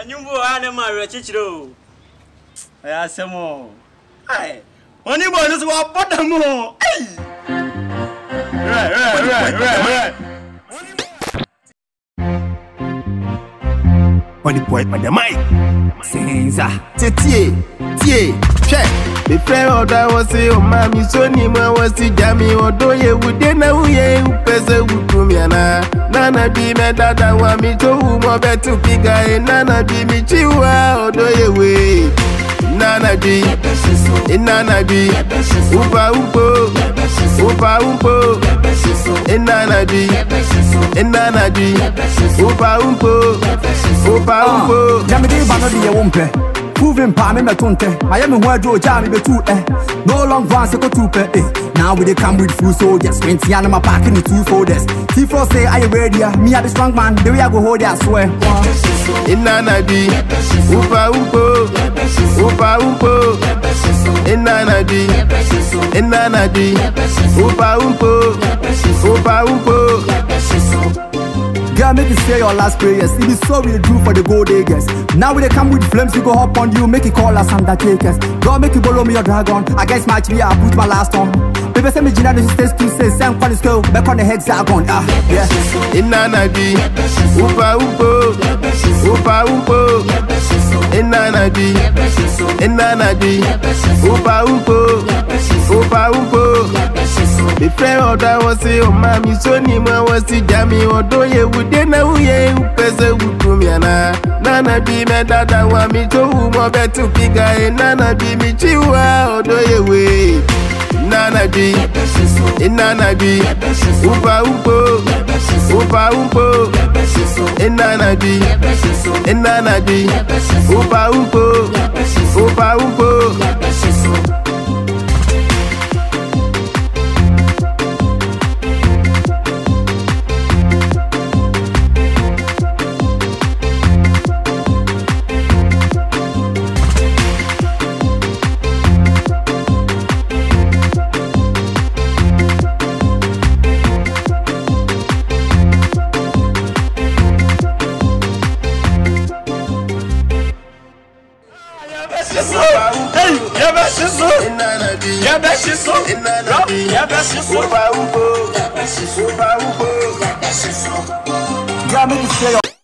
And you go animal, Rachicho. I asked some more. Aye, only one is what but the more. Right. Only point by the mic. Senza, Tete, check. The prayer of that was your mammy, so name was the jammy or do you would then know you person would do me an Nana be my dad, want me to whom I bet to pick a Nana be me chihuahua or do you way. Nana be, Nana be, Upa Upo, Upa Upo, Nana be, Nana be, Upa Upo, Upa Upo. Jamidi banodi ya wumpe, proving pa me metunte. I am a wardrobe jam me too eh. No long vans go too eh. Now we dey come with full soldiers. 20 animal pack in the 2 folders. T4 say I ready ya. Me a the strong man. The way I go hold ya, I swear. Nana be, Upa Upo. Upa upo, inanadi, inanadi, upa upo, upa upo. Girl, make you say your last prayers. It is so we do for the gold diggers. Now when they come with flames, you go hop on you, make you call us undertakers. God make you follow me your dragon. I guess my tree, I put my last on. Baby, send me Gina, she stays to say, Sam, call the skull, back on the hexagon. Ah, yeah. Inanadi, upa upo, upa upo. Inanadi, Inanadi, Upa Upo, Upa Upo. The prayer of that was your mammy, so Nima was the jammy, or do you would then know you person would do me an Nana be my dad, I want me to whom I bet to pick a Nana be me chihuahua, or do you way? Nana be, Inanadi, Upa Upo, Upa Upo. Inanadi, Inanadi, Upa Upo, Upa Upo. Yebehyeso, Yebehyeso, Uba Ubo, Uba Ubo, Yebehyeso.